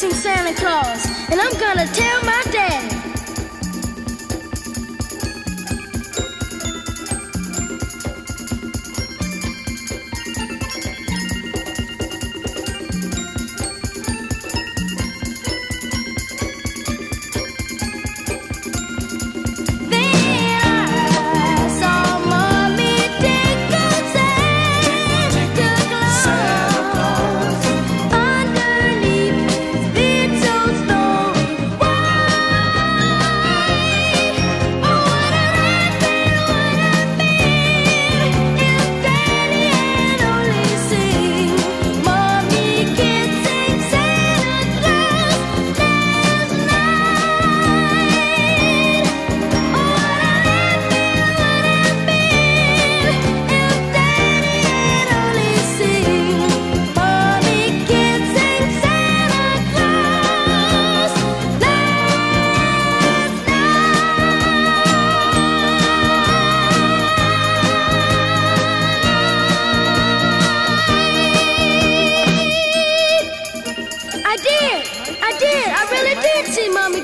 chasing Santa Claus, and I'm gonna tell my dad.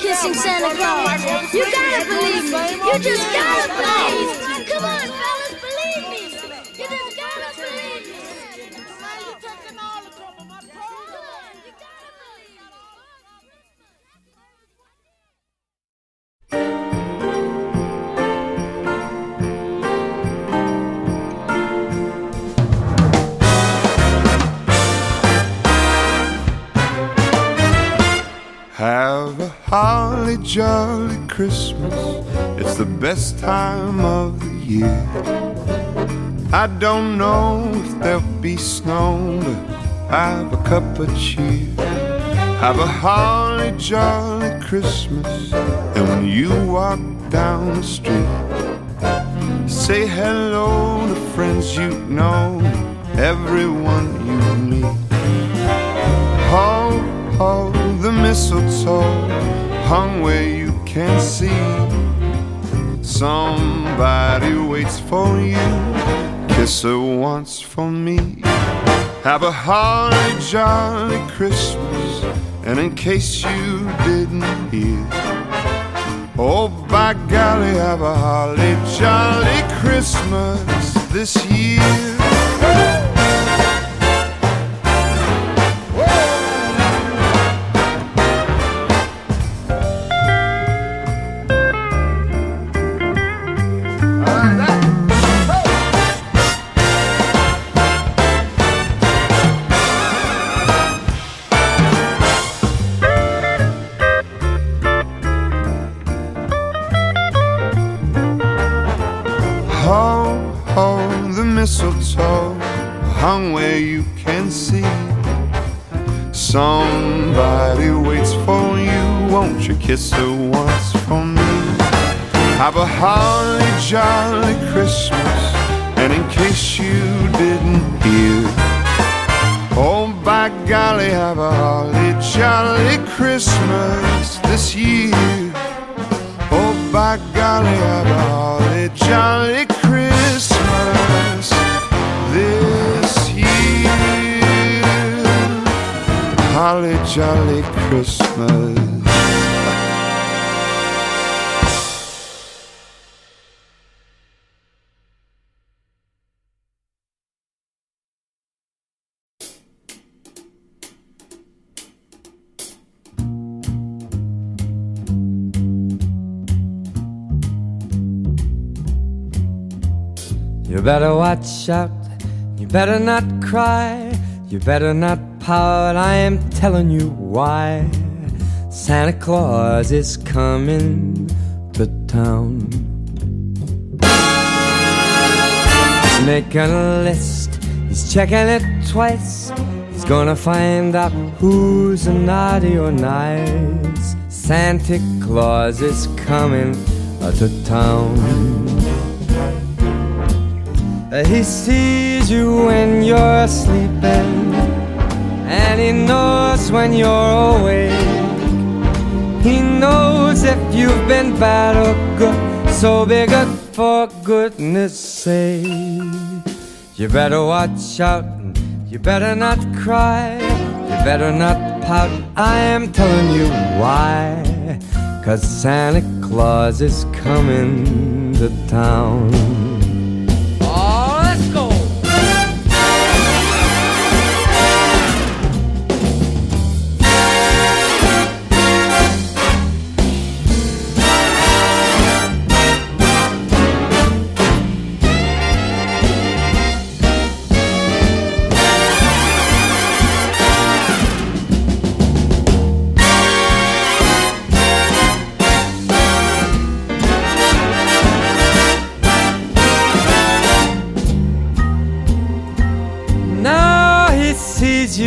Kissing Santa Claus. You gotta believe me. You just gotta believe me. Come on, fellas, believe me. You just gotta believe me. You're taking all the trouble, my brother. You gotta believe me. Have a holly jolly Christmas, it's the best time of the year. I don't know if there'll be snow, but have a cup of cheer. Have a holly jolly Christmas, and when you walk down the street, say hello to friends you know, everyone you meet. Ho, ho, the mistletoe hung where you can't see. Somebody waits for you, kiss her once for me. Have a holly jolly Christmas, and in case you didn't hear, oh by golly, have a holly jolly Christmas this year. Mistletoe hung where you can see. Somebody waits for you, won't you kiss her once for me? Have a holly jolly Christmas, and in case you didn't hear, oh by golly, have a holly jolly Christmas this year. Oh by golly, have a holly jolly Christmas this year. Holly jolly Christmas. You better watch out, you better not cry, you better not pout, I am telling you why. Santa Claus is coming to town. He's making a list, he's checking it twice, he's gonna find out who's naughty or nice. Santa Claus is coming to town. He sees you when you're sleeping, and he knows when you're awake. He knows if you've been bad or good, so be good for goodness sake. You better watch out, you better not cry, you better not pout. I am telling you why, 'cause Santa Claus is coming to town.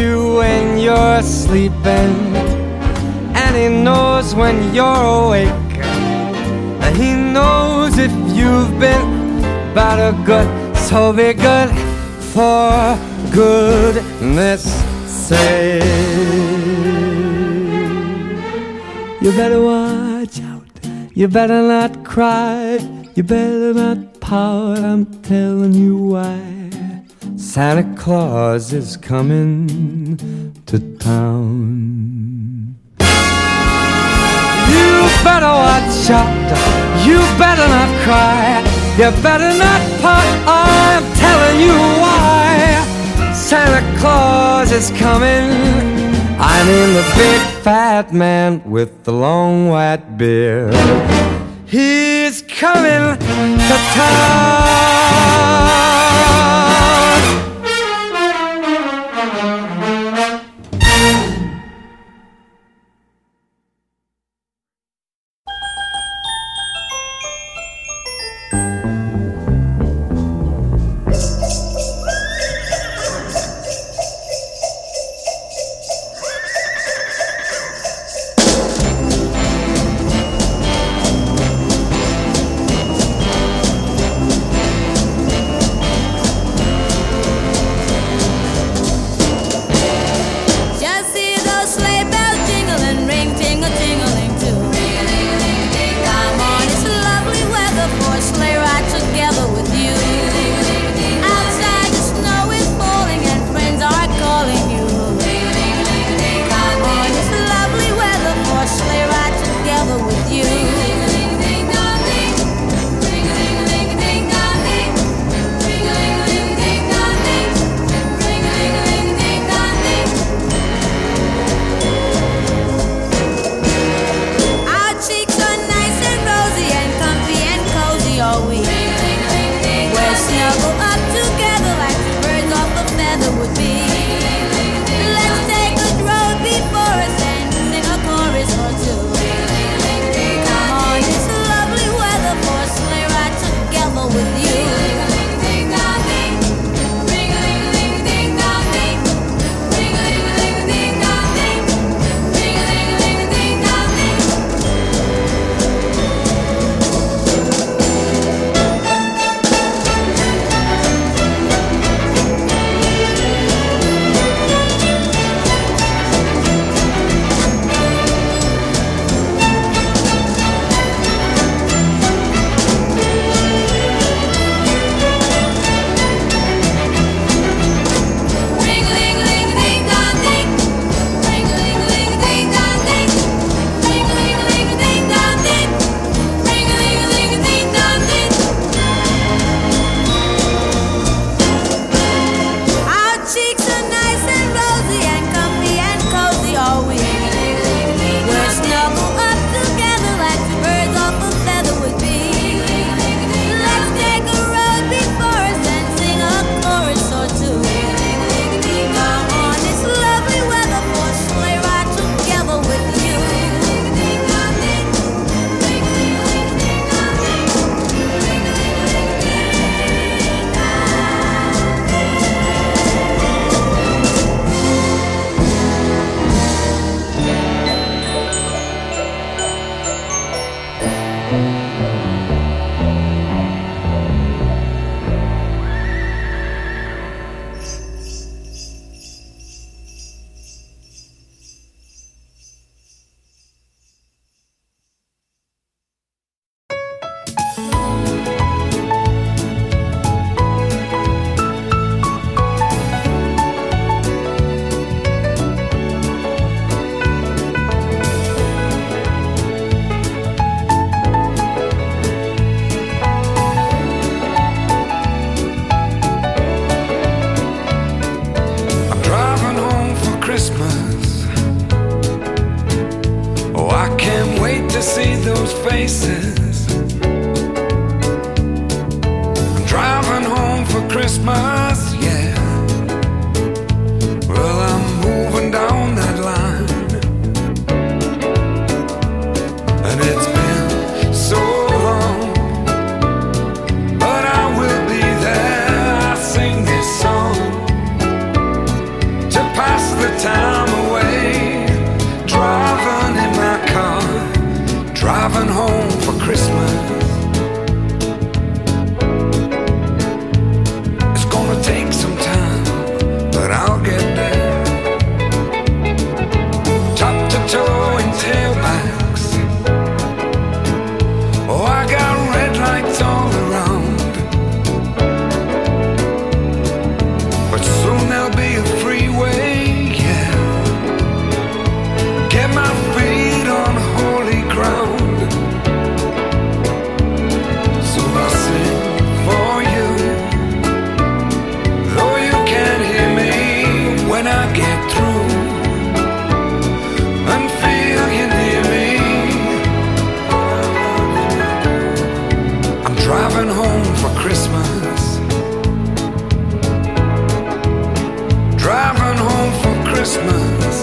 You when you're sleeping, and he knows when you're awake, and he knows if you've been bad or good, so be good for goodness sake. You better watch out, you better not cry, you better not pout, I'm telling you why. Santa Claus is coming to town. You better watch out, you better not cry, you better not pout, I'm telling you why. Santa Claus is coming, I mean the big fat man with the long white beard. He's coming to town. coming home for Christmas. It's gonna take some time, but I'll get there. Top to toe in tailbacks. Oh, I got red lights all around, but soon there'll be a freeway. Yeah, get my feet on holy ground. Driving home for Christmas. Driving home for Christmas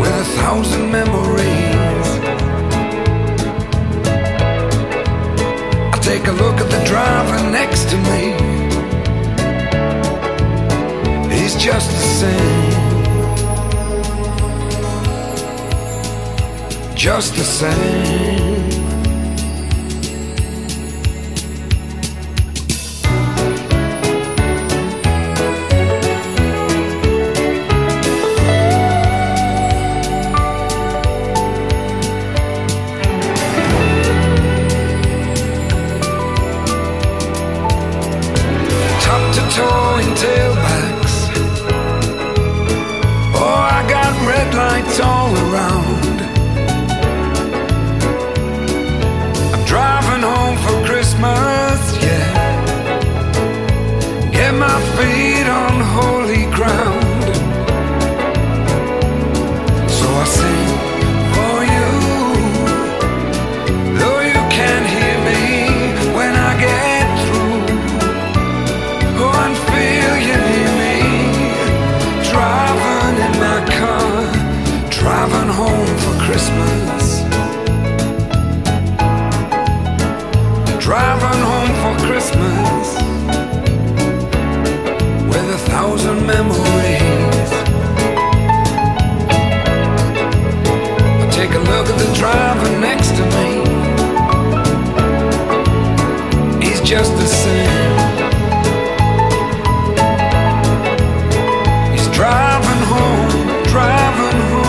with 1,000 memories. I take a look at the driver next to me. He's just the same. Just the same. Towing tailbacks. Oh, I got red lights all around. I'm driving home for Christmas, yeah. Get my feet on holy ground. So I sing for you, though you can't hear me when I get. Driving home for Christmas. Driving home for Christmas with 1,000 memories. I take a look at the driver next to me. He's just the same. He's driving home, driving home.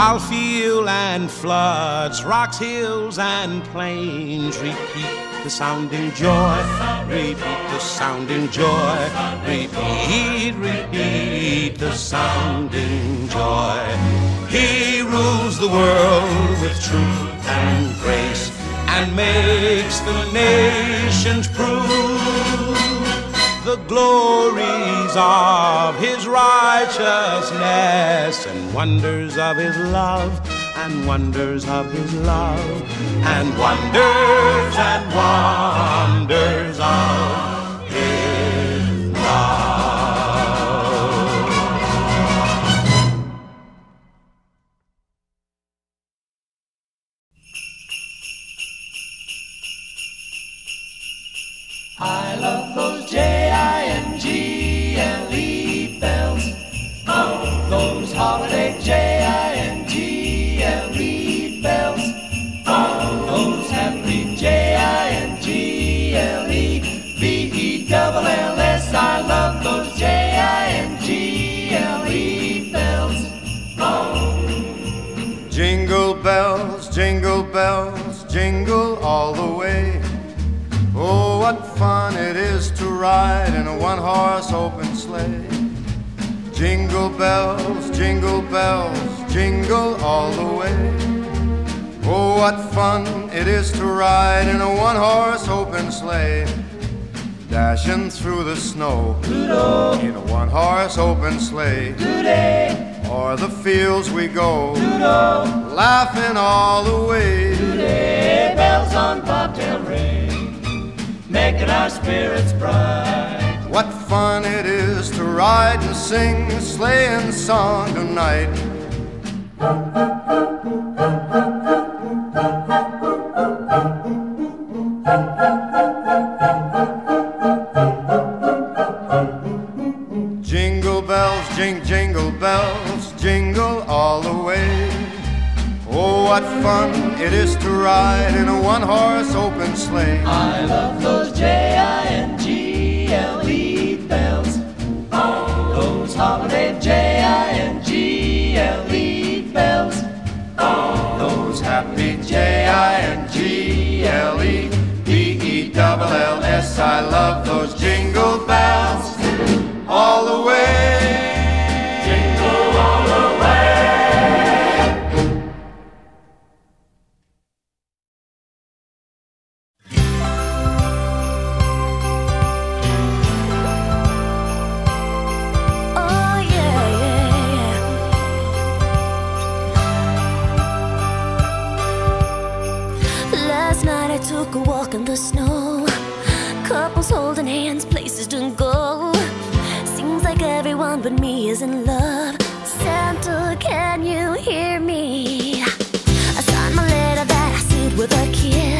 While field and floods, rocks, hills, and plains repeat the sounding joy, repeat the sounding joy, repeat the sounding joy. He rules the world with truth and grace, and makes the nations prove the glories of his righteousness, and wonders of his love, and wonders of his love, and wonders of his love. I love those days. Holiday J-I-N-G-L-E bells. All those happy J-I-N-G-L-E B-E-double-L-S. I love those J-I-N-G-L-E bells. Oh. Jingle bells, jingle bells, jingle all the way. what fun it is to ride in a one-horse open sleigh. Jingle bells, jingle bells, jingle all the way. Oh, what fun it is to ride in a one-horse open sleigh. Dashing through the snow in a one-horse open sleigh. O'er the fields we go, laughing all the way. Today, bells on bobtail ring, making our spirits bright. What fun it is to ride and sing a sleighing song tonight. Jingle bells, jing, jingle bells, jingle all the way. Oh, what fun it is to ride in a one-horse open sleigh. I love those jingle bells, those holiday jingle bells, those happy jingle bells. I love those jingle bells all the way. Last night I took a walk in the snow. Couples holding hands, places to go. Seems like everyone but me is in love. Santa, can you hear me? I signed my letter that I sealed with a kiss.